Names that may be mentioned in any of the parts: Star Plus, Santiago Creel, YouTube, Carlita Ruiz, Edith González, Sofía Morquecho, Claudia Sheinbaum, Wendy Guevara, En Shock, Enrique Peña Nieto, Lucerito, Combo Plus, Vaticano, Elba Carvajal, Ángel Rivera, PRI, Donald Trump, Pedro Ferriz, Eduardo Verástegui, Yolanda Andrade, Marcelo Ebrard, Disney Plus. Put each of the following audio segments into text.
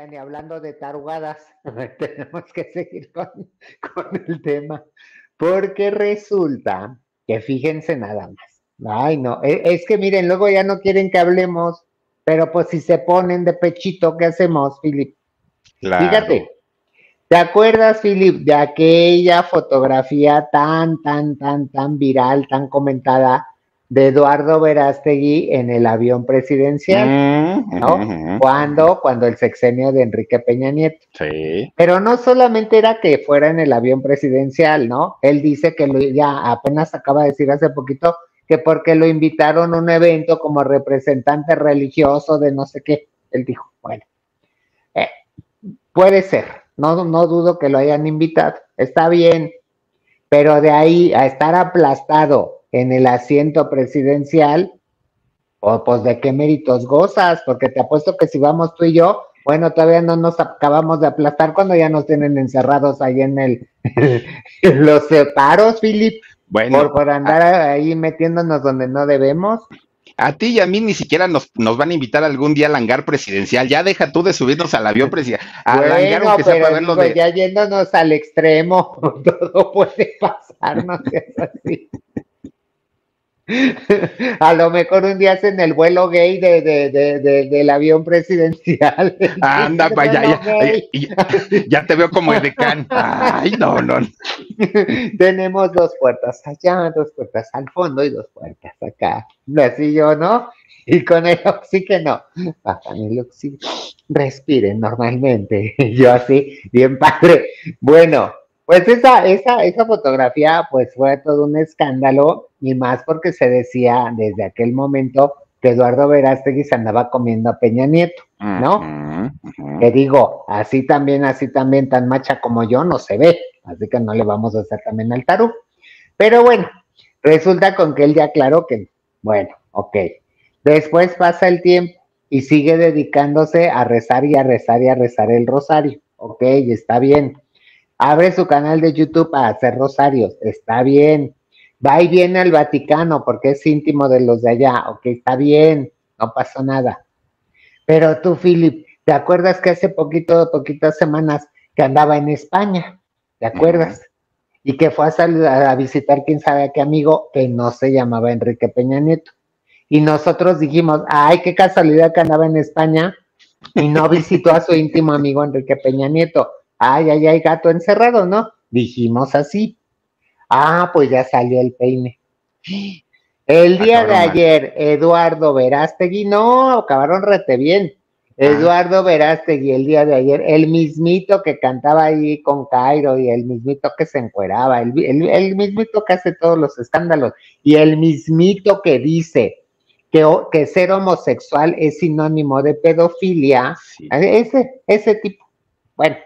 Oigan, y hablando de tarugadas, tenemos que seguir con el tema, porque resulta que fíjense nada más. Ay, no, es que miren, luego ya no quieren que hablemos, pero pues si se ponen de pechito, ¿qué hacemos, Filip? Claro. Fíjate, ¿te acuerdas, Filip, de aquella fotografía tan viral, tan comentada de Eduardo Verástegui en el avión presidencial, ¿no? Cuando el sexenio de Enrique Peña Nieto. Sí. Pero no solamente era que fuera en el avión presidencial, ¿no? Él dice que ya apenas acaba de decir hace poquito que porque lo invitaron a un evento como representante religioso de no sé qué. Él dijo, bueno, puede ser, no dudo que lo hayan invitado, está bien, pero de ahí a estar aplastado en el asiento presidencial, o pues de qué méritos gozas, porque te apuesto que si vamos tú y yo, bueno, todavía no nos acabamos de aplastar cuando ya nos tienen encerrados ahí en los separos, Filip, bueno, por andar ahí metiéndonos donde no debemos. A ti y a mí ni siquiera nos van a invitar algún día al hangar presidencial. Ya deja tú de subirnos al avión presidencial. Bueno, pero digo, ya yéndonos al extremo, todo puede pasar, no seas así. A lo mejor un día hacen el vuelo gay del avión presidencial. Anda, pa' allá, ya te veo como edecán. Ay, no. Tenemos dos puertas allá, dos puertas al fondo y dos puertas acá. Así yo, ¿no? Y con el oxígeno. Bajan el oxígeno. Respiren normalmente. Yo así, bien padre. Bueno. Pues esa fotografía pues fue todo un escándalo, y más porque se decía desde aquel momento que Eduardo Verástegui se andaba comiendo a Peña Nieto, ¿no? Que digo, así también, tan macha como yo no se ve, así que no le vamos a hacer también al tarú. Pero bueno, resulta con que él ya aclaró que, bueno, ok. Después pasa el tiempo y sigue dedicándose a rezar y a rezar y a rezar el rosario, ok, está bien. Abre su canal de YouTube para hacer rosarios, está bien. Va y viene al Vaticano porque es íntimo de los de allá, ok, está bien, no pasó nada. Pero tú, Filip, ¿te acuerdas que hace poquitas semanas que andaba en España? ¿Te acuerdas? Y que fue a visitar quién sabe a qué amigo que no se llamaba Enrique Peña Nieto. Y nosotros dijimos, ay, qué casualidad que andaba en España y no visitó a su íntimo amigo Enrique Peña Nieto. Ay, gato encerrado, ¿no? Dijimos así. Ah, pues ya salió el peine. El día de ayer, Eduardo Verástegui, no, acabaron rete bien. Eduardo Verástegui, el día de ayer, el mismito que cantaba ahí con Cairo, y el mismito que se encueraba, el mismito que hace todos los escándalos, y el mismito que dice que ser homosexual es sinónimo de pedofilia, sí. Ese tipo. Bueno.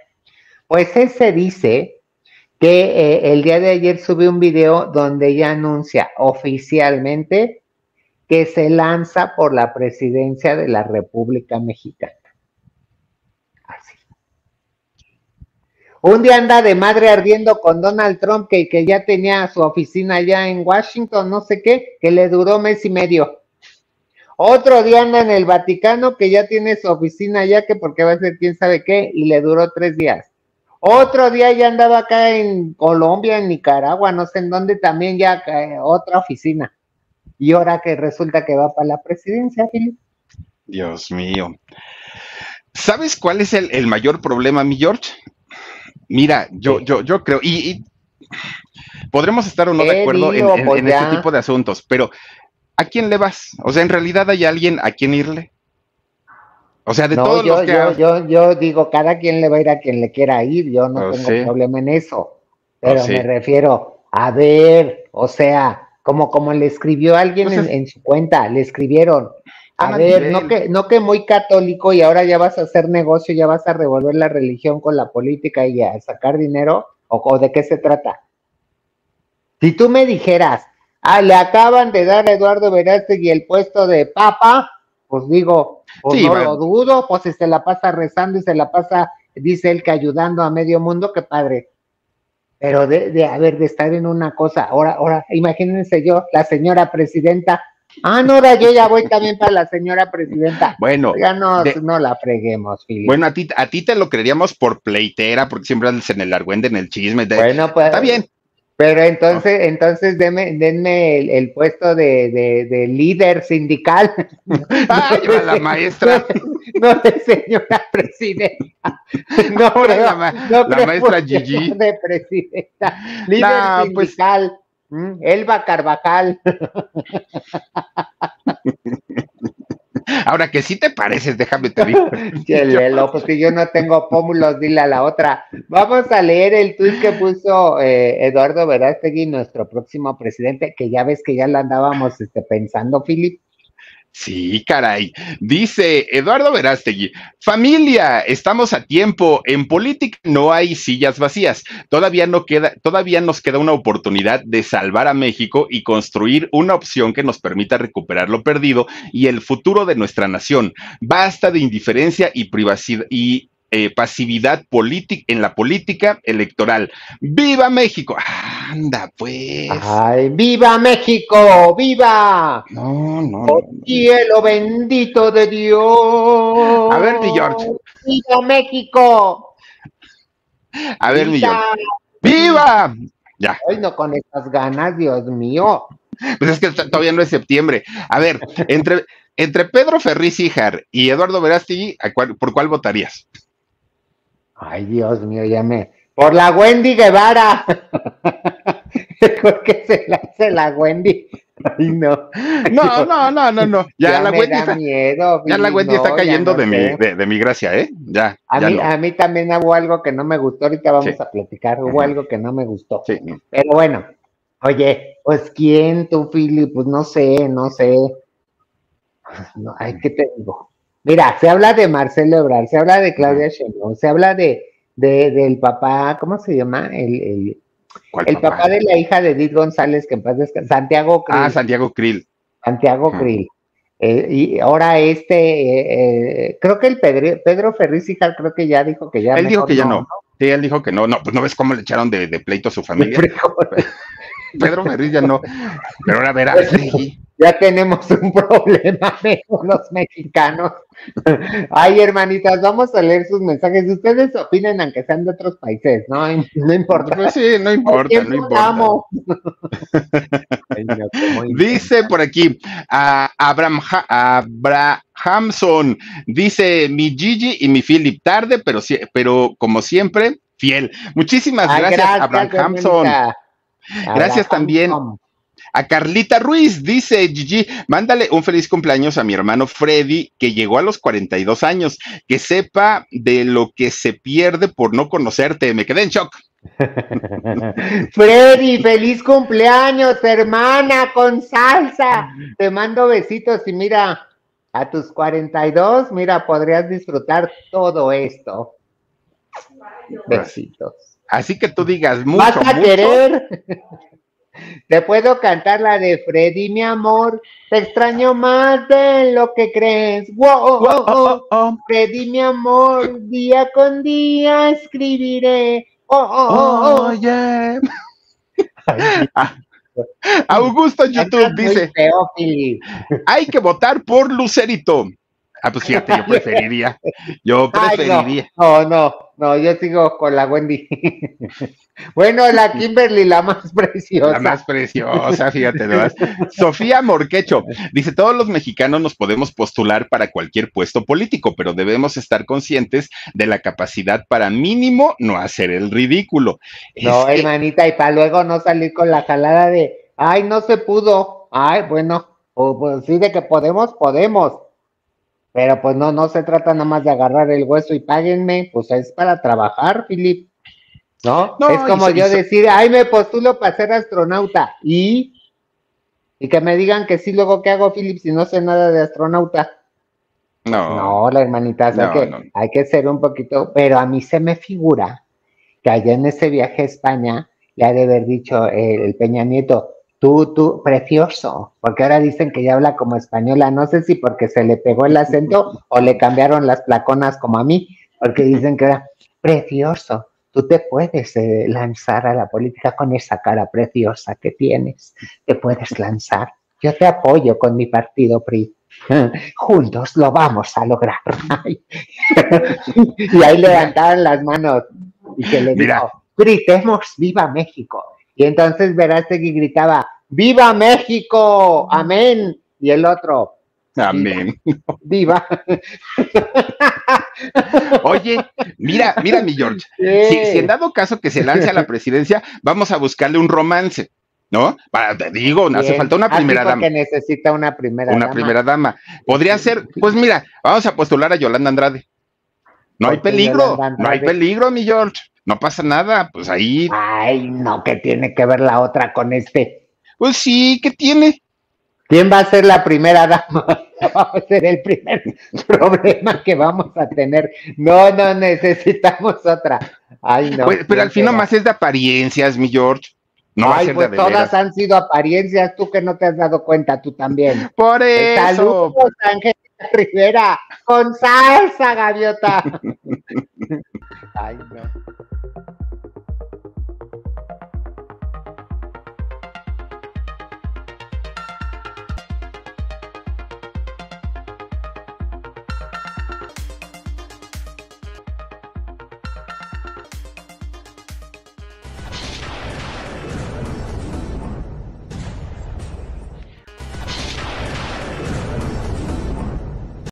Pues ese dice que el día de ayer subió un video donde ya anuncia oficialmente que se lanza por la presidencia de la República Mexicana. Así. Un día anda de madre ardiendo con Donald Trump, que ya tenía su oficina allá en Washington, no sé qué, que le duró 1 mes y medio. Otro día anda en el Vaticano, que ya tiene su oficina allá, que porque va a ser quién sabe qué, y le duró 3 días. Otro día ya andaba acá en Colombia, en Nicaragua, no sé en dónde, también ya otra oficina. Y ahora que resulta que va para la presidencia, Filip. Dios mío. ¿Sabes cuál es el mayor problema, mi George? Mira, yo creo, y podremos estar o no de acuerdo en este tipo de asuntos, pero ¿a quién le vas? O sea, en realidad hay alguien a quien irle. O sea, de no, todos los que... Yo digo, cada quien le va a ir a quien le quiera ir, yo no tengo problema en eso, pero me refiero, a ver, o sea, como le escribió alguien en su cuenta, le escribieron, a ver, no que muy católico y ahora ya vas a hacer negocio, ya vas a revolver la religión con la política y a sacar dinero, o de qué se trata. Si tú me dijeras, le acaban de dar a Eduardo Verástegui el puesto de papa, pues digo... Pues sí, no lo dudo, pues si se la pasa rezando y se la pasa, dice él, que ayudando a medio mundo, qué padre. Pero de estar en una cosa, ahora, imagínense yo, la señora presidenta, Ah, no, yo ya voy también para la señora presidenta. Bueno. Ya no la freguemos, Filipe. Bueno, a ti te lo creeríamos por pleitera, porque siempre andas en el argüende, en el chisme. Bueno, pues. Está bien. Pero entonces, denme el puesto de líder sindical. ¡Ay, no de, la maestra! No de señora presidenta. No, pero, la maestra Gigi. De presidenta. Líder sindical. Pues, Elba Carvajal. Ahora que sí te pareces, déjame te digo. Pues que yo no tengo pómulos, dile a la otra. Vamos a leer el tuit que puso Eduardo Verástegui, nuestro próximo presidente, que ya ves que ya lo andábamos pensando, Philip. Sí, caray. Dice Eduardo Verástegui, familia, estamos a tiempo. En política no hay sillas vacías. Todavía nos queda una oportunidad de salvar a México y construir una opción que nos permita recuperar lo perdido y el futuro de nuestra nación. Basta de indiferencia y privacidad y pasividad política en la política electoral. ¡Viva México! Anda, pues. ¡Ay, viva México! ¡Viva! No, no. ¡Oh, cielo bendito de Dios! A ver, mi George. ¡Viva México! A ver, mi George. ¡Viva! Ya. Hoy no con estas ganas, Dios mío. Pues es que todavía no es septiembre. A ver, entre Pedro Ferriz Híjar y Eduardo Verástegui, ¿por cuál votarías? Ay, Dios mío, por la Wendy Guevara. Porque se la hace la Wendy. Ay, no. No. Ya la Wendy está cayendo de mi gracia, ¿eh? Ya. A mí también hubo algo que no me gustó. Ahorita vamos a platicar. Hubo algo que no me gustó. Sí. Pero bueno, oye, pues ¿quién tú, Fili? Pues no sé. No, ay, ¿qué te digo? Mira, se habla de Marcelo Ebrard, se habla de Claudia Sheinbaum, se habla del papá, ¿cómo se llama? El papá de la hija de Edith González, que en paz descanse, Santiago Creel. Ah, Santiago Creel. Santiago Creel. Y ahora creo que el Pedro Ferriz Híjar, creo que ya dijo que ya. Él dijo que ya no. Sí, él dijo que no. No, pues no ves cómo le echaron de pleito a su familia. Pedro Ferriz ya no. Pero ahora verás. Ya tenemos un problema con los mexicanos. Ay, hermanitas, vamos a leer sus mensajes. Ustedes opinen, aunque sean de otros países, ¿no? No importa. Pues sí, no importa. Amo. Ay, no, dice por aquí, Abrahamson, dice, mi Gigi y mi Philip, tarde, pero como siempre, fiel. Muchísimas gracias, Abrahamson. Gracias también. A Carlita Ruiz, dice Gigi, mándale un feliz cumpleaños a mi hermano Freddy, que llegó a los 42 años, que sepa de lo que se pierde por no conocerte. Me quedé en shock. Freddy, feliz cumpleaños, hermana, con salsa. Te mando besitos y mira, a tus 42, mira, podrías disfrutar todo esto. Besitos. Así que tú digas mucho. ¿Vas a querer? Te puedo cantar la de Freddy, mi amor, te extraño más de lo que crees. Wow. Freddy, mi amor, día con día escribiré. Oh yeah. Augusto YouTube dice, hay que votar por Lucerito. Ah, pues fíjate, yo preferiría. No, yo sigo con la Wendy. Bueno, la Kimberly, la más preciosa. La más preciosa, fíjate, ¿no? Sofía Morquecho dice, todos los mexicanos nos podemos postular para cualquier puesto político, pero debemos estar conscientes de la capacidad para mínimo no hacer el ridículo. No, hermanita, y para luego no salir con la jalada de, ay, no se pudo. Ay, bueno, pues sí, de que podemos. Pero pues no se trata nada más de agarrar el hueso y páguenme, pues es para trabajar, Philip. ¿No? Es como yo decir, ay, me postulo para ser astronauta. Y que me digan que sí, luego ¿qué hago, Philip, si no sé nada de astronauta? No, la hermanita, hay que ser un poquito, pero a mí se me figura que allá en ese viaje a España le ha de haber dicho el Peña Nieto, Tú, precioso, porque ahora dicen que ya habla como española, no sé si porque se le pegó el acento o le cambiaron las placonas como a mí, porque dicen que era precioso, tú te puedes lanzar a la política con esa cara preciosa que tienes, te puedes lanzar, Yo te apoyo con mi partido PRI. Juntos lo vamos a lograr. Y ahí levantaban las manos y que le dijo, gritemos viva México. Y entonces Verástegui gritaba, viva México, amén. Y el otro, amén. Viva. Oye, mira mi George, si en dado caso que se lance a la presidencia, vamos a buscarle un romance, ¿no? Para, te digo, no hace falta una primera dama. Que necesita una primera dama. Una primera dama. Podría ser, pues mira, vamos a postular a Yolanda Andrade. No hay peligro, no hay peligro, mi George. No pasa nada, pues ahí. Ay, no, ¿qué tiene que ver la otra con este? Pues sí, ¿qué tiene? ¿Quién va a ser la primera dama? Va a ser el primer problema que vamos a tener. No, no necesitamos otra. Ay, no. Pues, pero al fin nomás es de apariencias, mi George. No, ay, pues todas han sido apariencias, tú que no te has dado cuenta, tú también. Por eso. Saludos, Ángel Rivera, con salsa, gaviota. Ay, no.